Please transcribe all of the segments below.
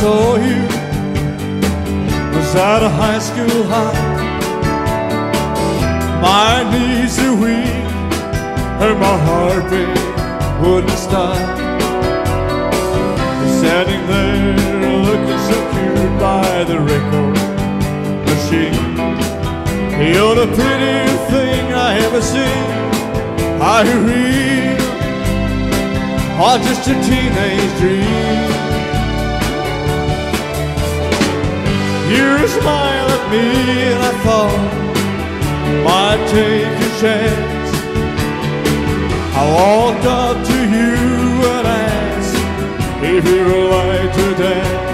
saw you was at a high school high. My knees are weak and my heartbeat wouldn't stop. Standing there looking so cute by the record machine. You're the prettiest thing I ever seen. I read, or just a teenage dream. You smiled at me and I thought I'd take a chance. I walked up to you and asked if you would like to dance.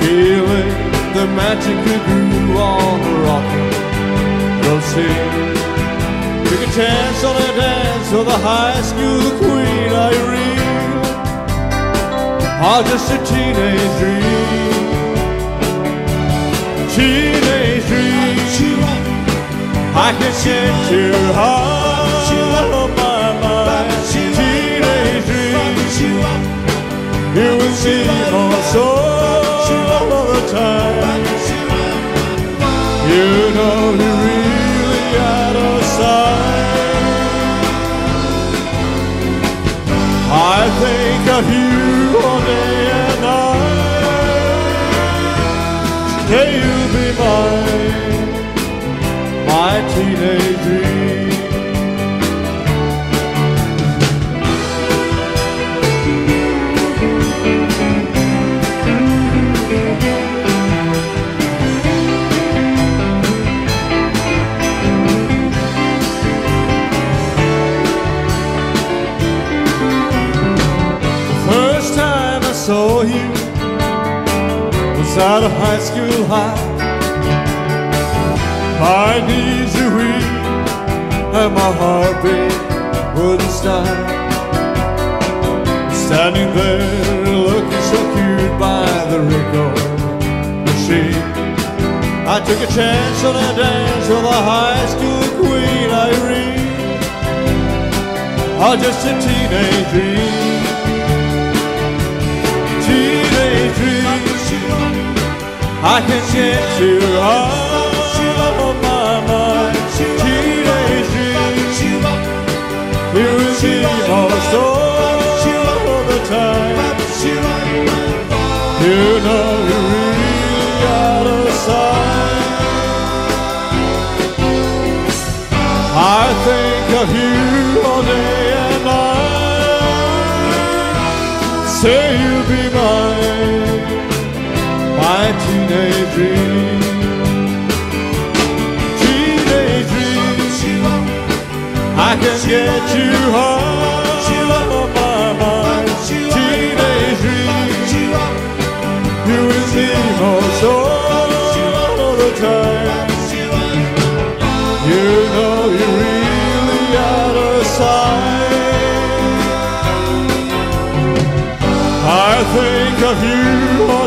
Feeling the magic that grew on the rock and sea. Took a chance on a dance with a high school queen, Irene, or just a teenage dream. Teenage dream, I can sense your heart on my mind. Teenage dream, you will see my soul all the time. You know you're really out of sight. I think of you all day and night. Today you'll be mine, my teenage dream. The first time I saw you was at a high school high. My knees are weak and my heartbeat wouldn't stop. Standing there looking so cute by the record machine. I took a chance on a dance with a high school queen, Irene, or just a teenage dream. Teenage dream, I can get you all on my mind. Teenage dream, you will see our soul all the time. You know you're really out of sight. I think of you all day and night. Say you'll be mine, my teenage dream. I can get you home on my mind. Teenage dream, you will see my soul all the time. You know you're really out of sight. I think of you.